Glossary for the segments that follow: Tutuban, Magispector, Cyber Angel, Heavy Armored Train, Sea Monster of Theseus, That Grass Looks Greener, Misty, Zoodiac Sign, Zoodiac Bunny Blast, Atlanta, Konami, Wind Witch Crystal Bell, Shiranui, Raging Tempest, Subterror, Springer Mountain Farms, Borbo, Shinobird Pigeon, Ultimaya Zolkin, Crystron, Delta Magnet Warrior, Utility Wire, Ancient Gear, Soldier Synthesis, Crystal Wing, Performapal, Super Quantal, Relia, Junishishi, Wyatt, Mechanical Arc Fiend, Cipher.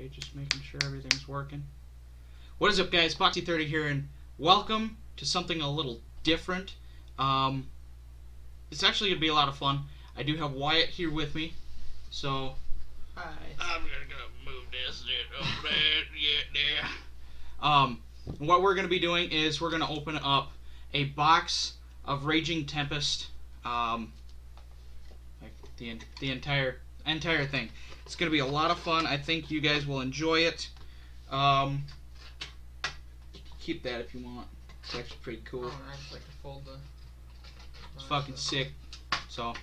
Okay, just making sure everything's working. What is up, guys? Boxy30 here, and welcome to something a little different. It's actually gonna be a lot of fun. I do have Wyatt here with me, so hi. I'm gonna go move this over there. Yeah, there. What we're gonna be doing is we're gonna open up a box of Raging Tempest, like the entire thing. It's gonna be a lot of fun. I think you guys will enjoy it. Keep that if you want. It's actually pretty cool. I just like to fold the... It's fucking sick. So,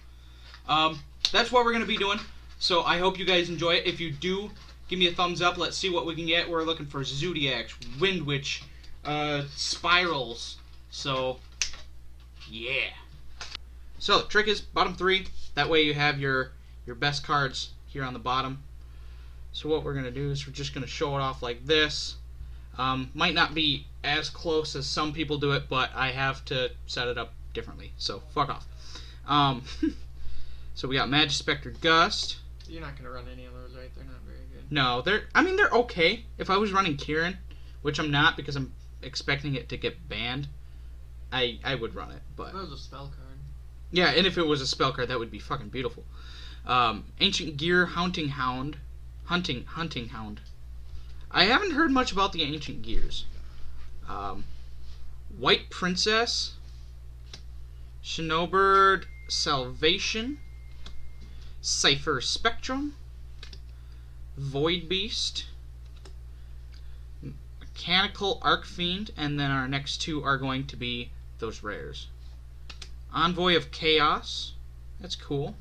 that's what we're gonna be doing. So I hope you guys enjoy it. If you do, give me a thumbs up. Let's see what we can get. We're looking for Zoodiacs, Wind Witch, Spirals. So, yeah. So the trick is bottom three. That way you have your best cards here on the bottom. So what we're gonna do is we're just gonna show it off like this. Might not be as close as some people do it, but I have to set it up differently, so fuck off. So we got Magispector Gust. You're not gonna run any of those, right? They're not very good. No, they're okay. If I was running Kieran, which I'm not because I'm expecting it to get banned, I would run it. But if it was a spell card. Yeah, and if it was a spell card, that would be fucking beautiful. Ancient Gear, Hunting Hound. I haven't heard much about the Ancient Gears. White Princess, Shinobird Salvation, Cipher Spectrum, Void Beast, Mechanical Arc Fiend, and then our next two are going to be those rares. Envoy of Chaos, that's cool.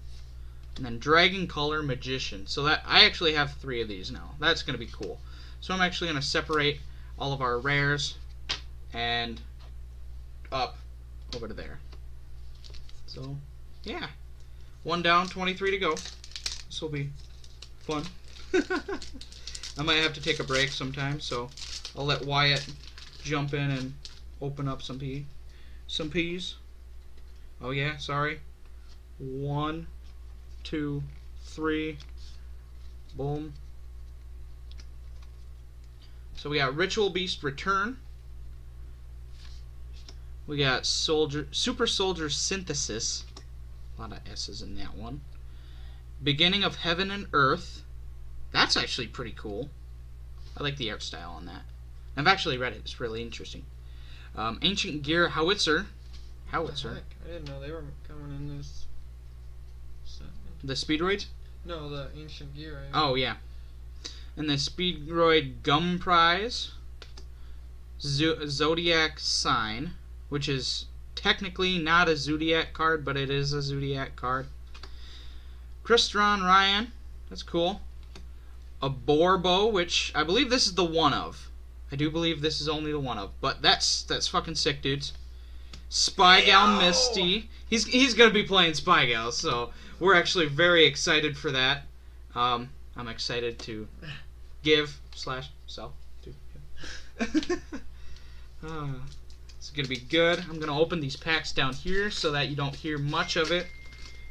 And then Dragon Color Magician. So that I actually have three of these now. That's going to be cool. So I'm actually going to separate all of our rares and up over to there. So, yeah. One down, 23 to go. This will be fun. I might have to take a break sometime, so I'll let Wyatt jump in and open up some peas. Oh, yeah, sorry. 1, 2, 3, boom. So we got Ritual Beast Return. We got Super Soldier Synthesis. A lot of S's in that one. Beginning of Heaven and Earth. That's actually pretty cool. I like the art style on that. I've actually read it. It's really interesting. Ancient Gear Howitzer. Howitzer. What the heck? I didn't know they were coming in this. The Speedroid? No, the Ancient Gear. I mean. Oh, yeah. And the Speedroid Gum Prize. Zoodiac Sign, which is technically not a Zodiac card, but it is a Zodiac card. Crystron Ryan. That's cool. A Borbo, which I believe this is the one of. I do believe this is only the one of. But that's fucking sick, dudes. Spy Gal Misty. He's going to be playing Spy Gal, so we're actually very excited for that. I'm excited to give / sell to him. It's going to be good. I'm going to open these packs down here so that you don't hear much of it,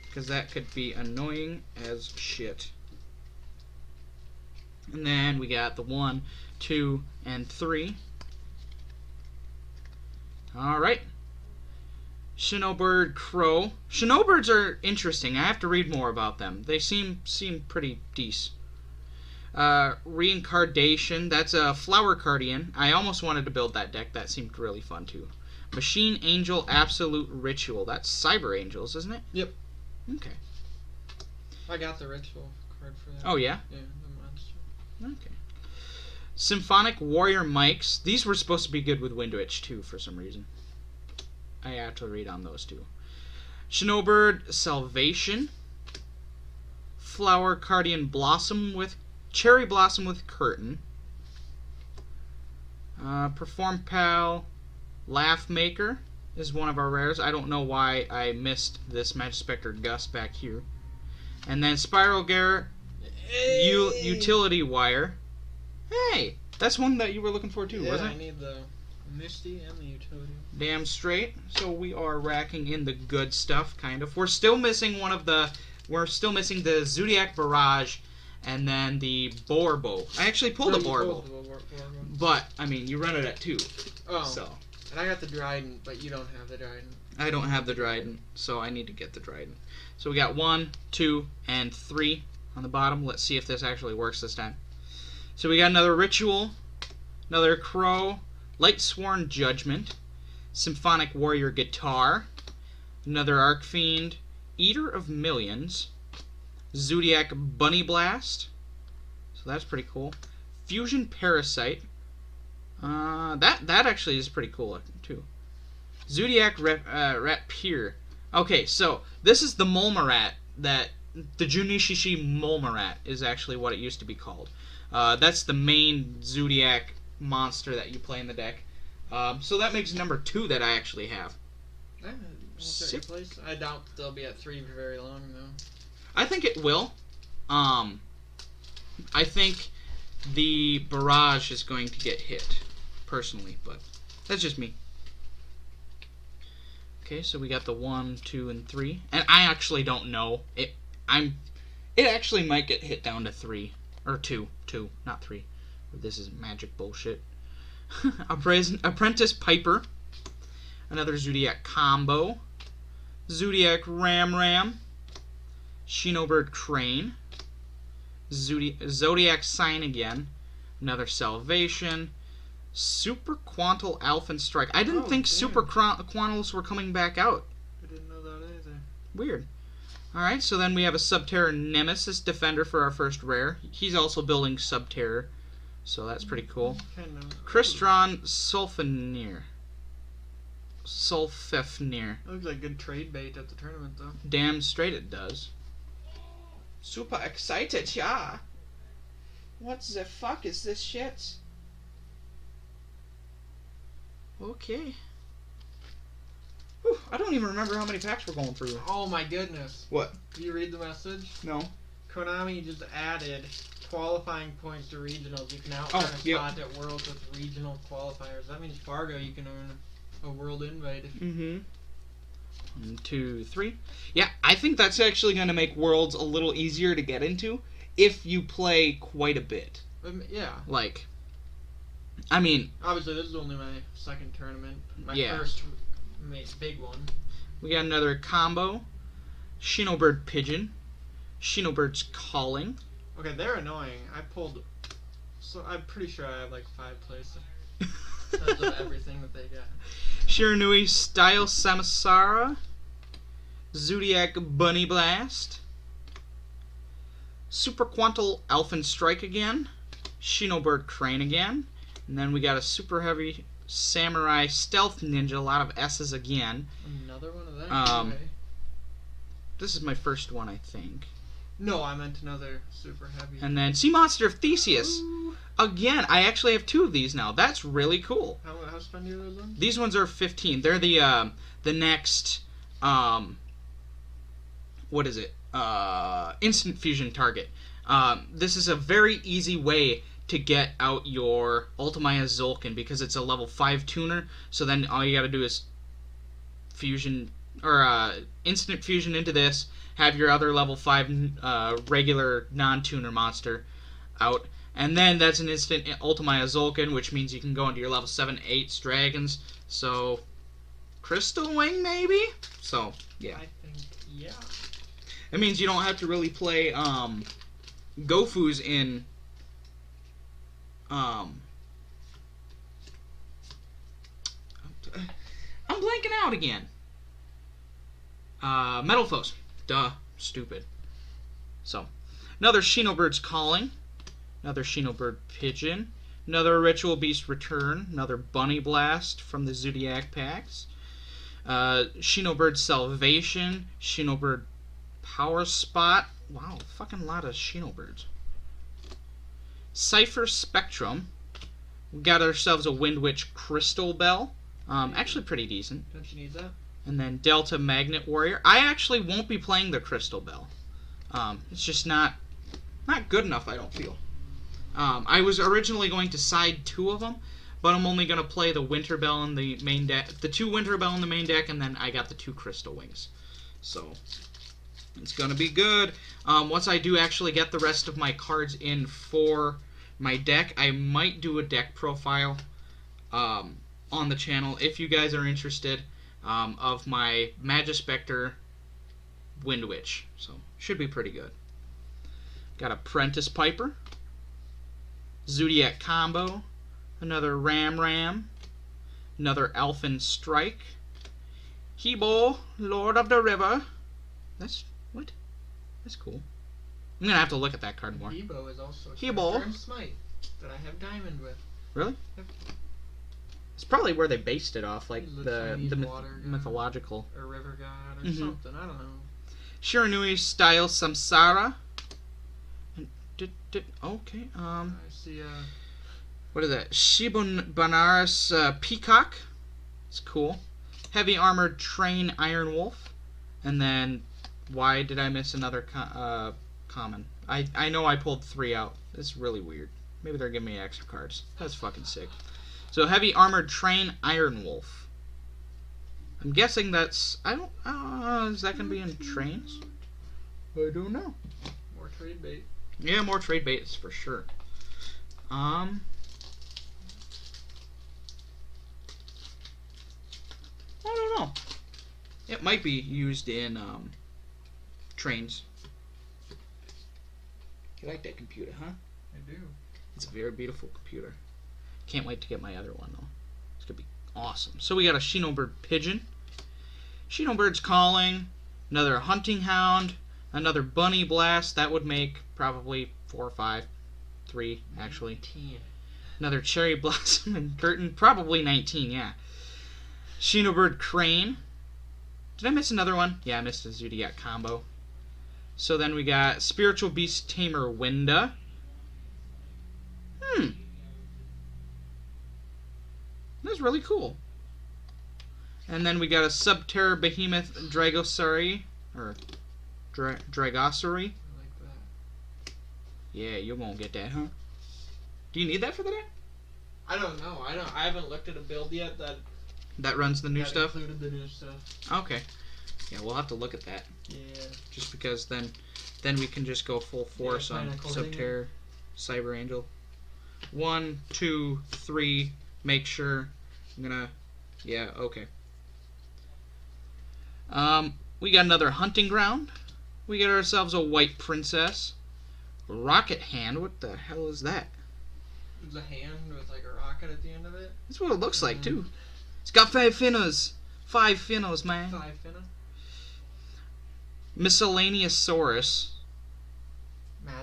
because that could be annoying as shit. And then we got the 1, 2, and 3. Alright. Shinobird Crow. Shinobirds are interesting. I have to read more about them. They seem pretty decent. Reincarnation. That's a Flower Cardian. I almost wanted to build that deck. That seemed really fun too. Machine Angel Absolute Ritual. That's Cyber Angels, isn't it? Yep. Okay. I got the Ritual card for that. Oh yeah? Yeah, the monster. Okay. Symphonic Warrior mics. These were supposed to be good with Wind Witch too for some reason. I have to read on those two. Shinobird Salvation, Flower Cardian Blossom with Cherry Blossom with Curtain, Performapal Laugh Maker is one of our rares. I don't know why I missed this Magispector Gust back here. And then Spiral Gear, hey. Utility Wire. Hey, that's one that you were looking for too, yeah, wasn't it? I need the Misty and the Utility. Damn straight. So we are racking in the good stuff, kind of. We're still missing the Zodiac Barrage and then the Borbo. I actually pulled a Borbo, but I mean, you run it at 2. Oh. So. And I got the Dryden, but you don't have the Dryden. I don't have the Dryden, so I need to get the Dryden. So we got 1, 2, and 3 on the bottom. Let's see if this actually works this time. So we got another Ritual, another Crow, Lightsworn Judgment, Symphonic Warrior Guitar, another Arc Fiend, Eater of Millions, Zoodiac Bunny Blast. So that's pretty cool. Fusion Parasite. That actually is pretty cool looking too. Zoodiac Ratpeer. Okay, so this is the mole rat that the Junishishi mole rat is actually what it used to be called. That's the main Zoodiac monster that you play in the deck. So that makes number 2 that I actually have. Sick. I doubt they'll be at 3 for very long though. I think it will. I think the barrage is going to get hit, personally, but that's just me. Okay, so we got the 1, 2, and 3, and I actually don't know. It actually might get hit down to 3 or 2, not 3. This is magic bullshit. Apprentice Piper, another Zoodiac combo, Zoodiac Ram, Shinobird Crane, Zodiac Sign again, another Salvation, Super Quantal Alpha Strike. I didn't think Super Quantals were coming back out. I didn't know that either. Weird. Alright, so then we have a Subterror Nemesis Defender for our first rare. He's also building Subterror, so that's pretty cool. Crystron Solfefnir. That looks like good trade bait at the tournament, though. Damn straight it does. Super excited, yeah. What the fuck is this shit? Okay. Whew, I don't even remember how many packs we're going through. Oh my goodness. What? Did you read the message? No. Konami just added qualifying points to regionals. You can now earn a spot at Worlds with regional qualifiers. That means Fargo, you can earn a world invite. Mm-hmm. 1, 2, 3. Yeah, I think that's actually going to make Worlds a little easier to get into if you play quite a bit. Yeah. Like, I mean... Obviously, this is only my second tournament. My first big one. We got another combo. Shinobird Pigeon. Shinobird's Calling. Okay, they're annoying. I pulled... So I'm pretty sure I have like 5 places. That's everything that they got. Shiranui Style Samasara, Zoodiac Bunny Blast, Super Quantal Alpha Strike again, Shinobird Crane again, and then we got a Super Heavy Samurai Stealth Ninja, a lot of S's again. Another one of them? Okay. This is my first one, I think. No, I meant another Super Heavy. And then Sea Monster of Theseus. Ooh. Again, I actually have 2 of these now. That's really cool. How spendy are those ones? These ones are 15. They're the next what is it? Instant fusion target. This is a very easy way to get out your Ultimaya Zolkin because it's a level 5 tuner. So then all you got to do is fusion or instant fusion into this. Have your other level 5 regular non-tuner monster out. And then that's an instant Ultimaya Zolkin, which means you can go into your level 7, 8 dragons. So, Crystal Wing, maybe? So, yeah. I think, yeah. It means you don't have to really play Gofus in I'm blanking out again. Metal Foes. Duh. Stupid. So, another Shinobird's Calling. Another Shinobird Pigeon. Another Ritual Beast Return. Another Bunny Blast from the Zoodiac packs. Shinobird Salvation. Shinobird Power Spot. Wow, fucking lot of Shinobirds. Cipher Spectrum. We got ourselves a Wind Witch Crystal Bell. Actually pretty decent. Don't you need that? And then Delta Magnet Warrior. I actually won't be playing the Crystal Bell. It's just not good enough, I don't feel. I was originally going to side 2 of them, but I'm only going to play the Winter Bell in the main deck, the 2 Winter Bell in the main deck, and then I got the 2 Crystal Wings. So, It's going to be good. Once I do actually get the rest of my cards in for my deck, I might do a deck profile on the channel if you guys are interested of my Magispector Wind Witch. So, should be pretty good. Got a Prentice Piper, Zoodiac Combo, another Ram, another Elfin Strike, Hebo, Lord of the River. That's what? That's cool. I'm gonna have to look at that card more. Hebo is also Hebo and Smite that I have Diamond with. Really? Yep. It's probably where they based it off, like the mythological or river god or something. I don't know. Shiranui style Samsara. Okay. I see. What is that? Shibonara's Peacock. It's cool. Heavy Armored Train Iron Wolf. And then, why did I miss another common? I know I pulled three out. It's really weird. Maybe they're giving me extra cards. That's fucking sick. So Heavy Armored Train Iron Wolf. I'm guessing that's is that gonna be in trains? I don't know. More trade bait. Yeah, more trade baits for sure. I don't know. It might be used in trains. You like that computer, huh? I do. It's a very beautiful computer. Can't wait to get my other one though. It's gonna be awesome. So we got a Shinobird Pigeon, Shinobird's Calling, another Hunting Hound, another Bunny Blast. That would make probably 4 or 5, 3 actually. 19. Another Cherry Blossom and Curtain, probably 19, yeah. Shinobird Crane. Did I miss another one? Yeah, I missed a Zoodiac Combo. So then we got Spiritual Beast Tamer Winda. That's really cool. And then we got a Subterror Behemoth Dragosari. Or Dragosari. I like that. Yeah, you're gonna get that, huh? Do you need that for the deck? I don't know. I haven't looked at a build yet that runs the new stuff? That included the new stuff. Okay. Yeah, we'll have to look at that. Yeah. Just because then we can just go full force on Subterror, Cyber Angel. 1, 2, 3... Make sure I'm gonna, yeah, okay. We got another Hunting Ground. We got ourselves a White Princess. Rocket Hand, what the hell is that? It's a hand with like a rocket at the end of it. That's what it looks like too. It's got 5 finnos. 5 finnos, man. 5 finnos. Miscellaneousaurus.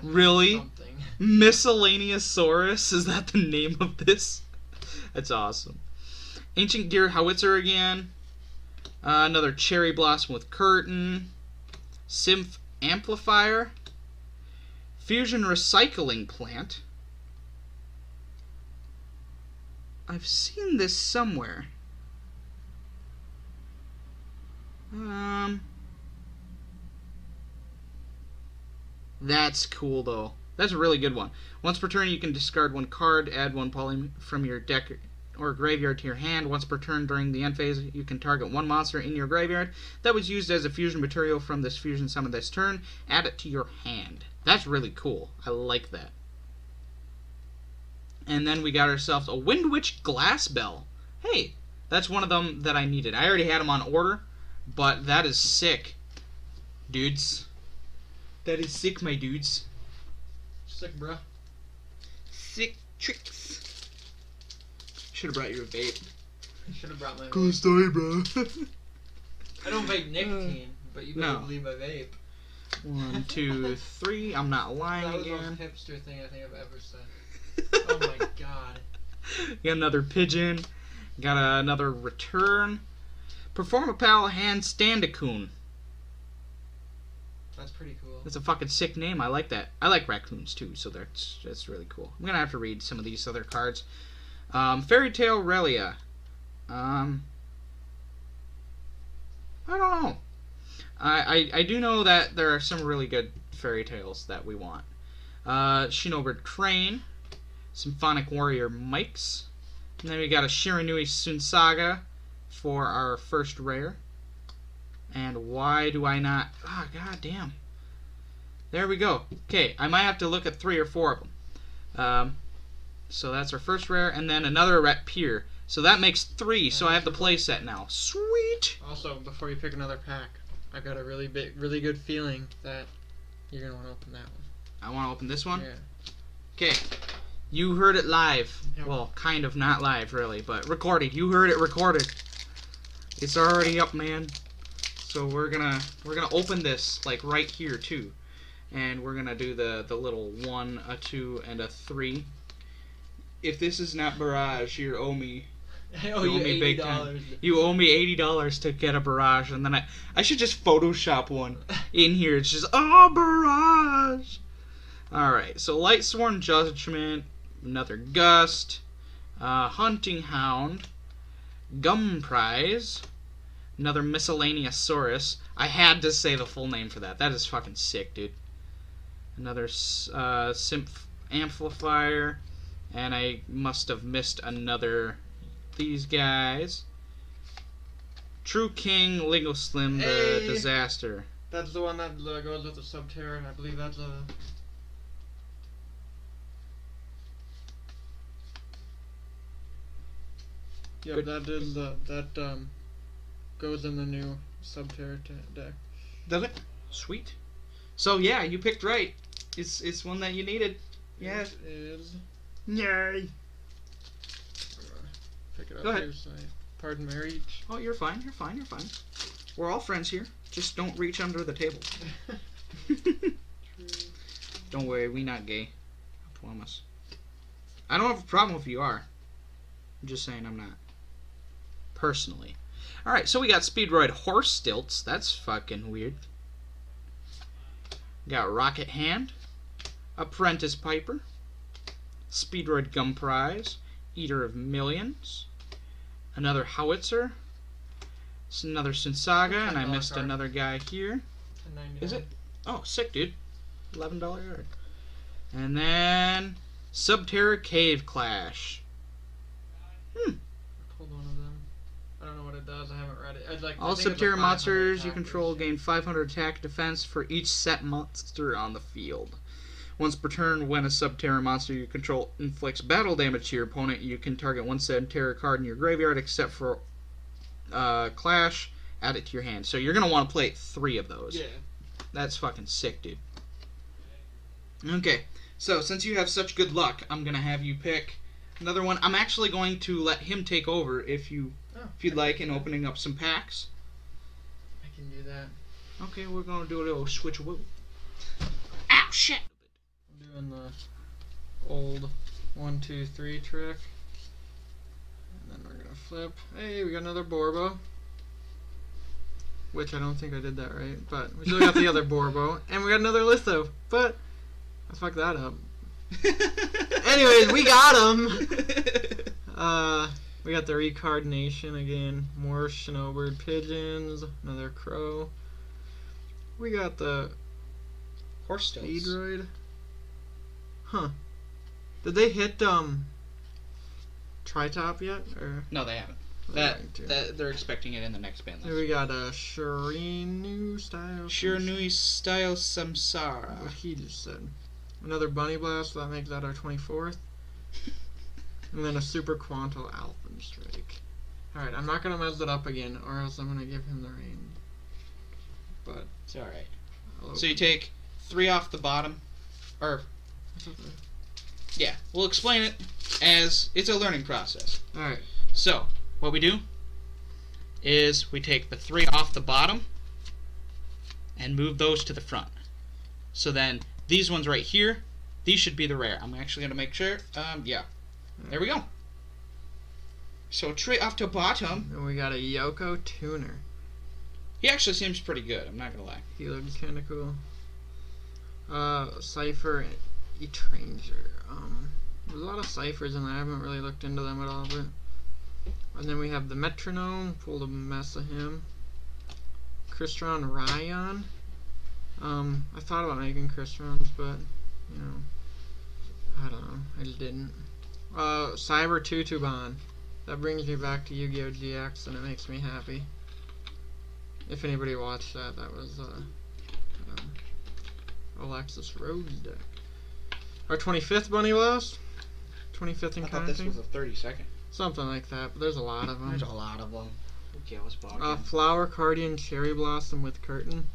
Really? Something. Miscellaneousaurus? Is that the name of this? That's awesome. Ancient Gear Howitzer again. Another Cherry Blossom with Curtain. Symph Amplifier. Fusion Recycling Plant. I've seen this somewhere. That's cool though. That's a really good one. Once per turn, you can discard 1 card, add 1 poly from your deck or graveyard to your hand. Once per turn during the end phase, you can target 1 monster in your graveyard that was used as a fusion material from this fusion summon this turn. Add it to your hand. That's really cool. I like that. And then we got ourselves a Wind Witch Glass Bell. Hey, that's one of them that I needed. I already had them on order, but that is sick, dudes. That is sick, my dudes. Sick, bruh. Sick tricks. Should have brought your vape. I should have brought my vape. Cool story, bruh. I don't vape nicotine, but you better believe I vape. 1, 2, 3. I'm not lying again. That was the most hipster thing I think I've ever said. Oh my god. Got another Pigeon. Got another Return. Performapal Handstandacoon. That's pretty cool. That's a fucking sick name. I like that. I like raccoons too, so that's really cool. I'm gonna have to read some of these other cards. Fairy Tale Relia. I don't know. I do know that there are some really good fairy tales that we want. Shinobird Crane, Symphonic Warrior Mikes, and then we got a Shiranui Sunsaga for our first rare. And why do I not... Ah, oh, goddamn. There we go. Okay, I might have to look at 3 or 4 of them. So that's our first rare, and then another Ret Pier. So that makes 3, so I have the playset now. Sweet! Also, before you pick another pack, I've got a really big, really good feeling that you're going to want to open that one. I want to open this one? Yeah. Okay. You heard it live. Yep. Well, kind of not live, really, but recorded. You heard it recorded. It's already up, man. So we're gonna open this like right here too, and we're gonna do the little 1, a 2, and a 3. If this is not barrage, you owe me. I owe you $80. Big time. You owe me $80 to get a barrage, and then I should just Photoshop one in here. It's just barrage. All right. So Light Sworn Judgment, another Gust, Hunting Hound, Gum Prize. Another Miscellaneousaurus. I had to say the full name for that. That is fucking sick, dude. Another Symph Amplifier. And I must have missed another... These guys. True King, Lingo Slim, hey, the Disaster. That's the one that goes with the Subterror, and I believe that's the... Yeah, good. That is the... That, goes in the new Subterror deck. Does it? Sweet. So yeah, you picked right. It's one that you needed. Yeah. It is. Yay. Pick it up. Go ahead. Here, so pardon my reach. Oh, you're fine. You're fine. You're fine. We're all friends here. Just don't reach under the table. Don't worry, we not gay. I promise. I don't have a problem if you are. I'm just saying I'm not. Personally. Alright, so we got Speedroid Horse Stilts. That's fucking weird. Got Rocket Hand. Apprentice Piper. Speedroid Gum Prize. Eater of Millions. Another Howitzer. It's another Sinsaga, and I missed card. Another guy here. Is it? Oh, sick, dude. $11 yard. And then Subterra Cave Clash. Hmm. I don't know what it does. I haven't read it. I'd like, all Subterra monsters you control gain 500 attack defense for each set monster on the field. Once per turn, when a Subterra monster you control inflicts battle damage to your opponent, you can target one Subterra card in your graveyard except for Clash. Add it to your hand. So you're going to want to play 3 of those. Yeah. That's fucking sick, dude. Okay. So since you have such good luck, I'm going to have you pick another one. I'm actually going to let him take over if you'd like, in opening up some packs. I can do that. Okay, we're gonna do a little switcheroo. Ow, shit! I'm doing the old 1, 2, 3 trick. And then we're gonna flip. Hey, we got another Borbo. Which I don't think I did that right, but we still got the other Borbo. And we got another Litho, but I fucked that up. Anyways, we got him! We got the Reincarnation again, more Shinobird Pigeons, another Crow. We got the Horse Speedroid. Huh. Did they hit Tri-Top yet? Or? No, they haven't. That they're expecting it in the next band list. We got a Shiranui style Samsara. What he just said. Another Bunny Blast, so that makes that our 24th. And then a Super Quantal Alphen Strike. Alright, I'm not going to mess it up again, or else I'm going to give him the rain. But... It's alright. So you take 3 off the bottom. Or... Yeah, we'll explain it as it's a learning process. Alright. So, what we do is we take the 3 off the bottom and move those to the front. So then, these ones right here, these should be the rare. I'm actually going to make sure... yeah. There we go. So tree off to bottom. And we got a Yoko Tuner. He actually seems pretty good, I'm not gonna lie. He looks kinda cool. Cipher Etranger. There's a lot of ciphers in there, I haven't really looked into them at all, but and then we have the Metronome, pulled a mess of him. Crystron Ryan. I thought about making Crystrons, but you know, I don't know. I just didn't. Cyber Tutuban. That brings me back to Yu-Gi-Oh! GX, and it makes me happy. If anybody watched that, that was All Access Roads deck. Our 25th Bunny Blast? 25th in thought this was a 32nd. Something like that, but there's a lot of them. There's a lot of them. Okay, I was bogging. Flower Cardian, Cherry Blossom with Curtain.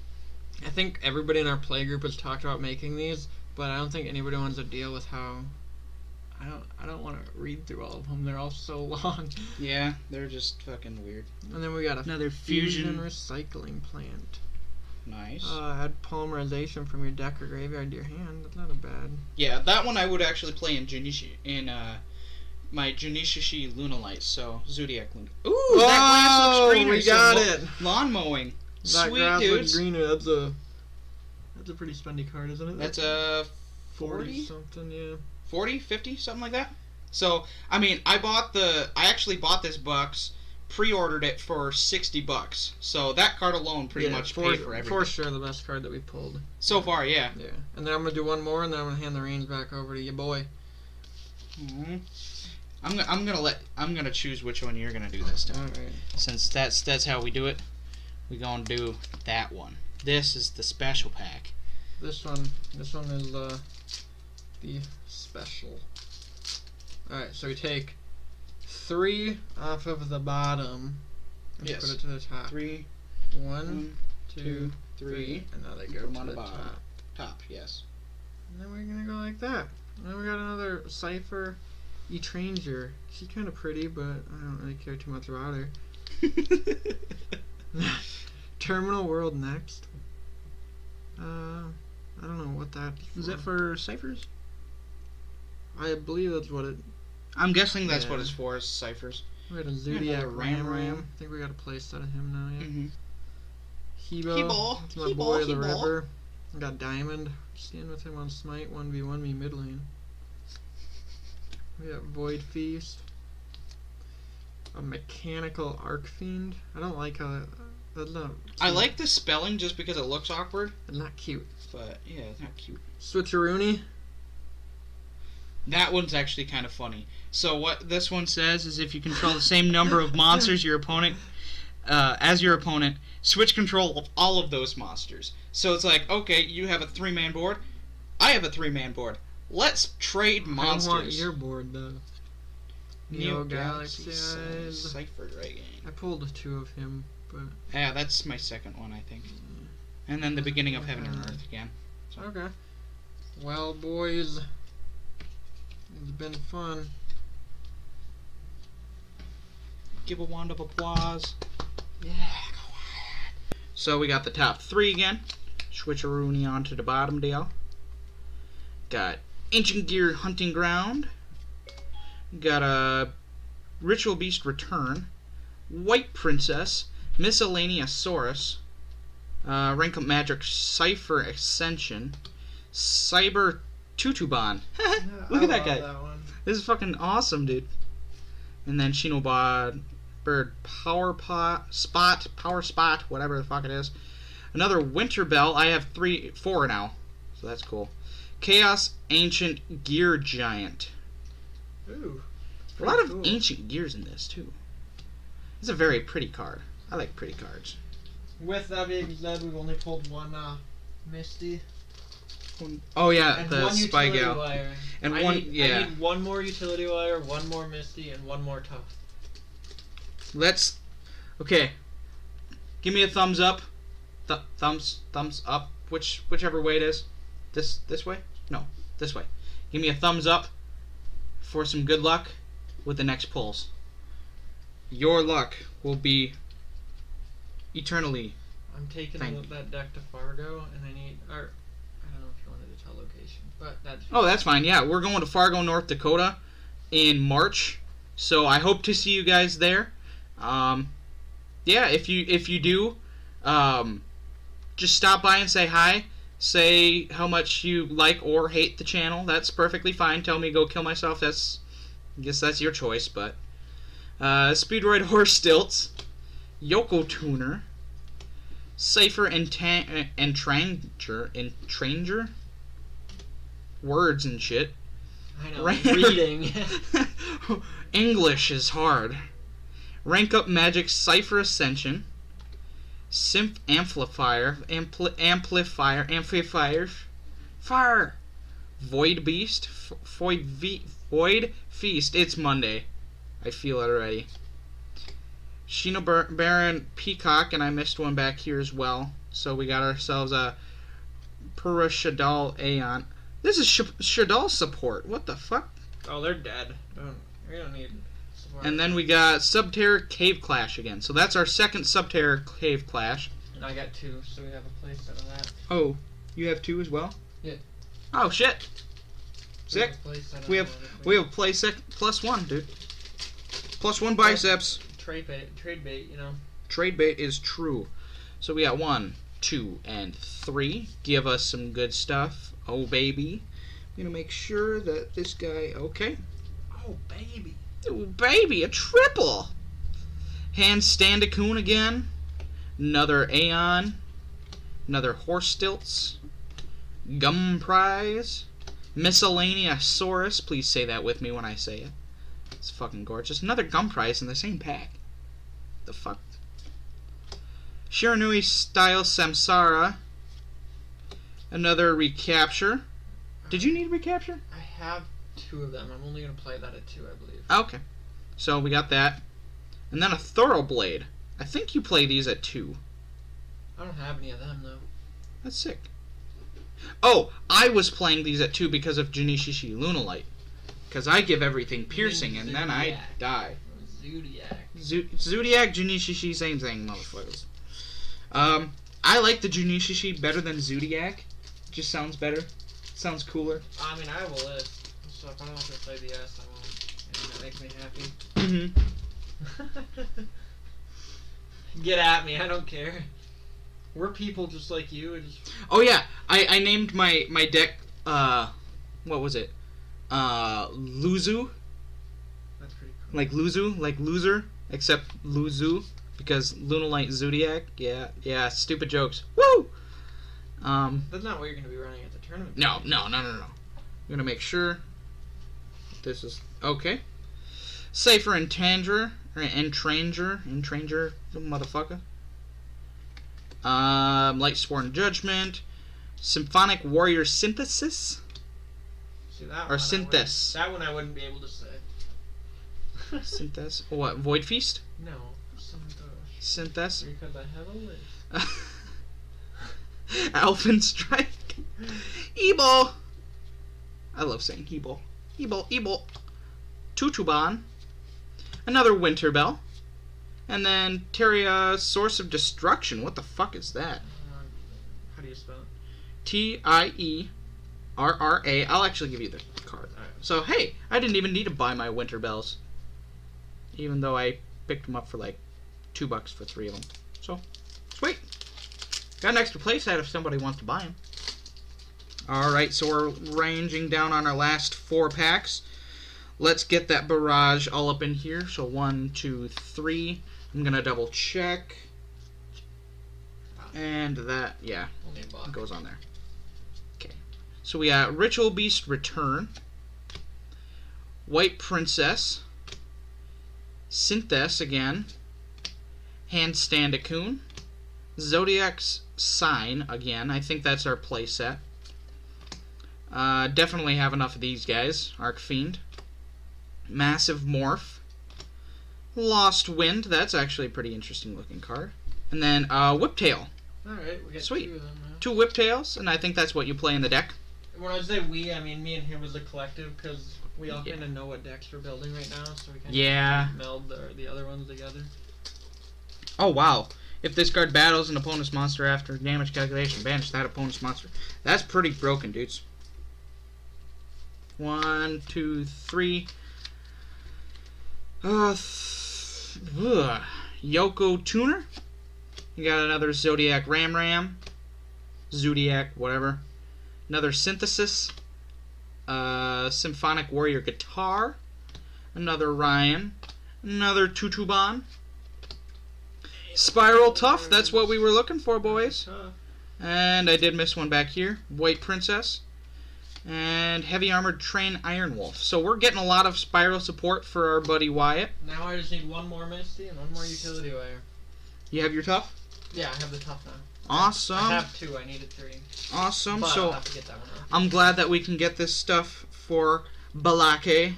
I think everybody in our playgroup has talked about making these, but I don't think anybody wants to deal with how... I don't want to read through all of them. They're all so long. Yeah, they're just fucking weird. And then we got another fusion recycling plant. Nice. Add polymerization from your deck or graveyard to your hand. That's not a bad. Yeah, that one I would actually play in Junishi my Junishishi Lunalite. So Zoodiac Luna. Ooh, whoa, that glass looks greener. We got it. Lawn mowing. That sweet grass dudes. Looks greener. That's a pretty spendy card, isn't it? That's a 40 something. Yeah. 40, 50, something like that. So, I mean, I actually bought this box, pre-ordered it for $60. So that card alone pretty much paid for everything. For sure the best card that we pulled. So far, yeah. Yeah. And then I'm going to do one more, and then I'm going to hand the reins back over to your boy. Mm-hmm. I'm going to choose which one you're going to do this time. All right. Since that's how we do it, we're going to do that one. This is the special pack. This one is the special. Alright, so we take 3 off of the bottom and put it to the top. 3, 1, 2, 3, and now they go to the top. Top, yes. And then we're going to go like that. And then we got another Cipher E-Tranger. She's kind of pretty, but I don't really care too much about her. Terminal World next. I don't know what that is. Is it for Ciphers? I believe that's what it... I'm guessing that's what it's for, is Ciphers. We got a Zoodiac Ram. I think we got a playset of him now, yeah. Mm-hmm. Hebo. That's my boy of the river. We got Diamond. Stand with him on Smite, 1v1 me mid lane. We got Void Feast. A Mechanical Arc Fiend. I don't like how... I like the spelling just because it looks awkward. It's not cute. But, yeah, it's not cute. Switcheroony. That one's actually kind of funny. So what this one says is if you control the same number of monsters as your opponent, switch control of all of those monsters. So it's like, okay, you have a 3-man board. I have a 3-man board. Let's trade monsters. I want your board, though. Neo Galaxy Cypher Dragon. I pulled 2 of him, but... Yeah, that's my second one, I think. And then the beginning of Heaven and Earth again. So. Okay. Well, boys... It's been fun. Give a wand of applause. Yeah, go on. So we got the top 3 again. Switcheroony on to the bottom deal. Got Ancient Gear Hunting Ground. Got a Ritual Beast Return. White Princess. Miscellaneousaurus. Rank Up Magic Cipher Ascension. Cyber Tutubon. Look at that guy. That one. This is fucking awesome, dude. And then Shinobird Power Spot, whatever the fuck it is. Another Winter Bell. I have 4 now, so that's cool. Chaos Ancient Gear Giant. Ooh, a lot of ancient gears in this too. It's a very pretty card. I like pretty cards. With that being said, we've only pulled one Misty. Oh yeah, and the Spy Gal. And I need one more Utility Wire, one more Misty, and one more Tough. Let's... Okay. Give me a thumbs up. Thumbs up. Whichever way it is. This way? No. This way. Give me a thumbs up for some good luck with the next pulls. Your luck will be eternally... I'm taking that deck to Fargo, and I need... But that's fine. Oh, that's fine. Yeah, we're going to Fargo, North Dakota in March, so I hope to see you guys there. Yeah, if you do, just stop by and say hi. Say how much you like or hate the channel. That's perfectly fine. Tell me to go kill myself. I guess that's your choice. But Speedroid Horse Stilts, Yoko Tuner, Cipher Entranger. Words and shit. I know. Reading. English is hard. Rank Up Magic Cipher Ascension. Synth Amplifier, Fire! Void Beast, Void Feast, it's Monday. I feel it already. Shinobird Peacock, and I missed one back here as well. So we got ourselves a Purushadal Aeon. This is Shadal support. What the fuck? Oh, they're dead. We don't need support. And then we got Subterror Cave Clash again. So that's our second Subterror Cave Clash. And I got two, so we have a place out of that. Oh, you have two as well? Yeah. Oh, shit. Sick. We have play sick plus one, dude. Plus one biceps. Trade bait, you know. Trade bait is true. So we got 1, 2, and 3. Give us some good stuff. Oh, baby. I'm going to make sure that this guy... Okay. Oh, baby. Oh, baby. A triple. Handstandacoon again. Another Aeon. Another Horse Stilts. Gum Prize. Miscellaneousaurus. Please say that with me when I say it. It's fucking gorgeous. Another Gum Prize in the same pack. The fuck? Shiranui Style Samsara. Another Recapture. Did you need Recapture? I have two of them. I'm only going to play that at 2, I believe. Okay. So we got that. And then a Thoroughblade. I think you play these at 2. I don't have any of them, though. That's sick. Oh, I was playing these at 2 because of Junishishi Lunalite. Because I give everything piercing and then I die. Zoodiac, Junishishi, same thing, motherfuckers. I like the Junishishi better than Zoodiac. Just sounds better. Sounds cooler. I mean, I have a list. So if I want to play the S, I won't. And that makes me happy. Mm-hmm. Get at me, I don't care. We're people just like you. And just... Oh, yeah. I named my deck, what was it? Luzu. That's pretty cool. Like Luzu, like loser, except Luzu, because Lunalite Zoodiac. Yeah, stupid jokes. Woo! That's not what you're going to be running at the tournament. No. I'm going to make sure this is okay. Cipher and Tanger, or Entranger, motherfucker. Lightsworn Judgment, Symphonic Warrior Synthesis. See, that or Synthes. That one I wouldn't be able to say. Synthes. What? Void Feast? No. Synthes. Because I have a list. Elfin Strike. Hebo. I love saying Hebo. Hebo. Tutuban. Another Winter Bell. And then Terria, Source of Destruction. What the fuck is that? How do you spell it? TIERRA. I'll actually give you the card. Right. So, hey, I didn't even need to buy my Winter Bells. Even though I picked them up for like $2 for 3 of them. So, sweet. Got an extra playset if somebody wants to buy them. Alright, so we're ranging down on our last 4 packs. Let's get that barrage all up in here. So, 1, 2, 3. I'm going to double check. And that, yeah, goes on there. So we got Ritual Beast Return, White Princess, Synthes again, Handstandacoon, Zoodiac Sign again. I think that's our play set. Definitely have enough of these guys. Arc Fiend, Massive Morph, Lost Wind. That's actually a pretty interesting looking card. And then Whiptail. All right, we got sweet. 2 of them, huh? 2 Whiptails, and I think that's what you play in the deck. When I say we, I mean me and him as a collective, because we all kind of know what decks we're building right now, so we can meld the other ones together. Oh, wow. If this card battles an opponent's monster after damage calculation, banish that opponent's monster. That's pretty broken, dudes. 1, 2, 3. Yoko Tuner. You got another Zoodiac Ram. Zoodiac, whatever. Another Synthesis, Symphonic Warrior Guitar, another Ryan, another Tutuban, Spiral Tough, that's what we were looking for, boys. And I did miss one back here, White Princess, and Heavy Armored Train Iron Wolf. So we're getting a lot of Spiral support for our buddy Wyatt. Now I just need one more Misty and one more Utility Wire. You have your Tough? Yeah, I have the top now. Awesome. I have two. I needed three. Awesome. But so I'll have to get that one out. I'm glad that we can get this stuff for Balake.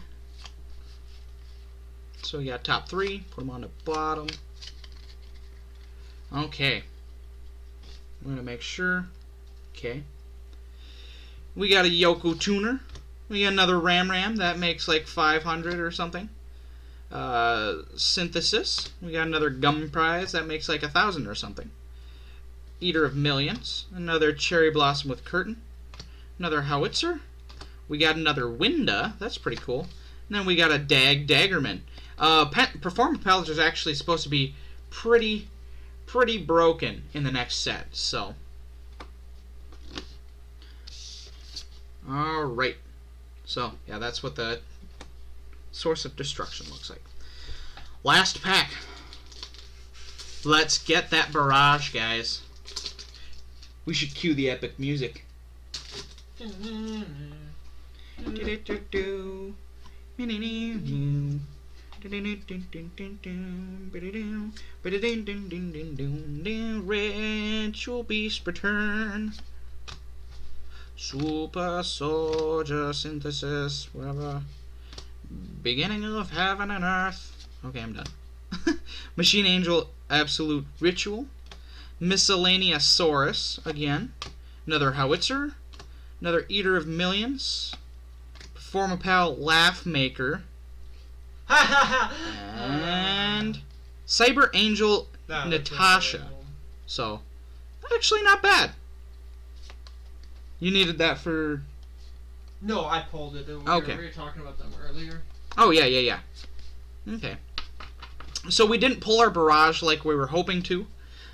So we got top three. Put them on the bottom. Okay. We're gonna make sure. Okay. We got a Yoko tuner. We got another Ram that makes like 500 or something. Synthesis. We got another Gum Prize that makes like 1,000 or something. Eater of Millions. Another Cherry Blossom with Curtain. Another Howitzer. We got another Winda. That's pretty cool. And then we got a Daggerman. Performapal is actually supposed to be pretty broken in the next set. So, all right. So yeah, that's what the Source of Destruction looks like. Last pack. Let's get that barrage, guys. We should cue the epic music. Ritual Beast return. Super Soldier Synthesis, whatever. Beginning of Heaven and Earth. Okay, I'm done. Machine Angel Absolute Ritual. Miscellaneousaurus, again. Another Howitzer. Another Eater of Millions. Performapal Laugh Maker. And Cyber Angel Natasha. So, actually not bad. You needed that for... No, I pulled it. Okay. We were talking about them earlier. Oh, yeah. Okay. So we didn't pull our barrage like we were hoping to,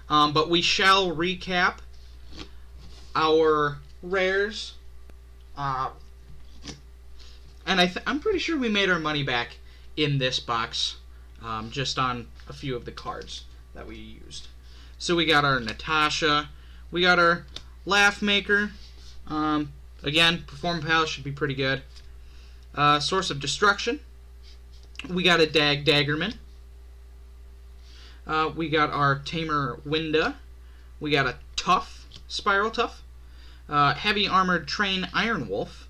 but we shall recap our rares. And I'm pretty sure we made our money back in this box, just on a few of the cards that we used. So we got our Natasha. We got our Laugh Maker. Again, Performapal should be pretty good. Source of Destruction. We got a Daggerman. We got our Tamer Winda. We got a Tough, Spiral Tough. Heavy Armored Train Iron Wolf.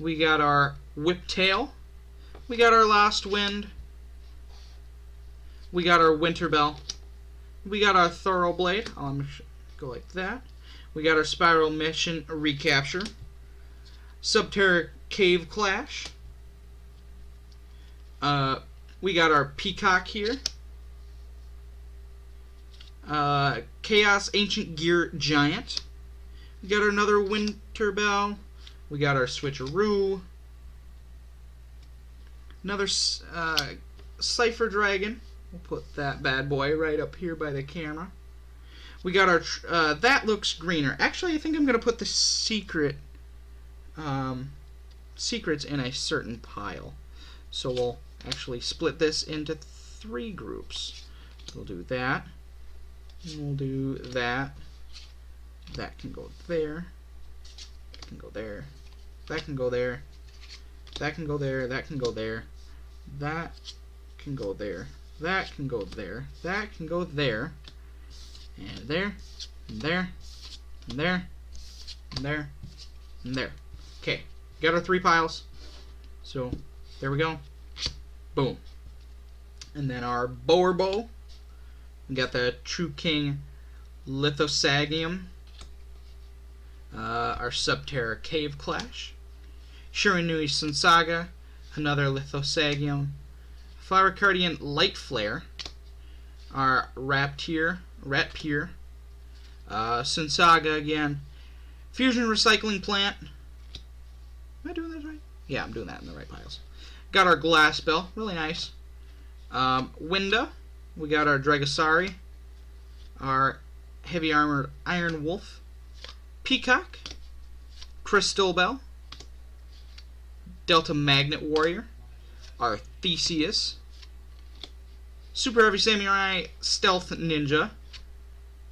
We got our Whiptail. We got our Lost Wind. We got our Winterbell. We got our Thoroughblade. I'll go like that. We got our Spiral Mission Recapture. Subterror Cave Clash. We got our Peacock here. Chaos Ancient Gear Giant. We got another Winterbell. We got our Switcheroo. Another Cipher Dragon. We'll put that bad boy right up here by the camera. We got our, that looks greener. Actually, I think I'm going to put the secrets in a certain pile. So we'll actually split this into three groups. We'll do that. We'll do that. That can go there. That can go there. That can go there. That can go there. That can go there. That can go there. That can go there. That can go there. And there. And there. And there. And there. And there. Okay, got our three piles. So, there we go. Boom. And then our Borbo. We got the True King Lithosagium. Our Subterra Cave Clash. Shiranui Sansaga. Another Lithosagium. Flower Cardian Light Flare. Our Raptier. Sansaga again. Fusion Recycling Plant. Am I doing that right? Yeah, I'm doing that in the right piles. Got our Glass Bell. Really nice. Winda. We got our Dregosauri. Our Heavy Armored Iron Wolf. Peacock. Crystal Bell. Delta Magnet Warrior. Our Theseus. Super Heavy Samurai Stealth Ninja.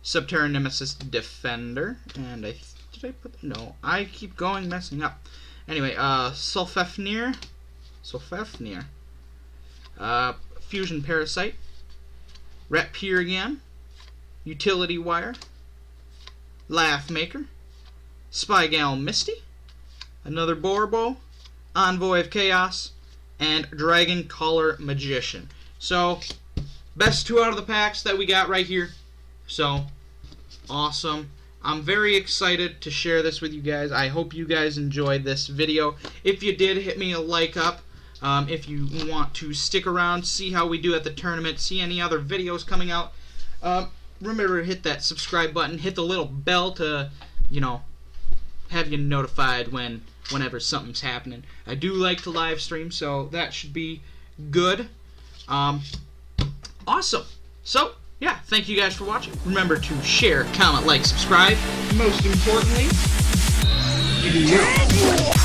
Subterra Nemesis Defender. And I think... Did I put... No, I keep going messing up. Anyway, Solfefnir, Fusion Parasite, Raptier again, Utility Wire, Laugh Maker, Spy Gal Misty, another Borbo, Envoy of Chaos, and Dragon Collar Magician. So, best two out of the packs that we got right here. So, awesome. I'm very excited to share this with you guys. I hope you guys enjoyed this video. If you did, hit me a like up. If you want to stick around, see how we do at the tournament, see any other videos coming out, remember to hit that subscribe button, hit the little bell to, you know, have you notified whenever something's happening. I do like to live stream, so that should be good. Awesome. So, yeah, thank you guys for watching. Remember to share, comment, like, subscribe. Most importantly, you do you.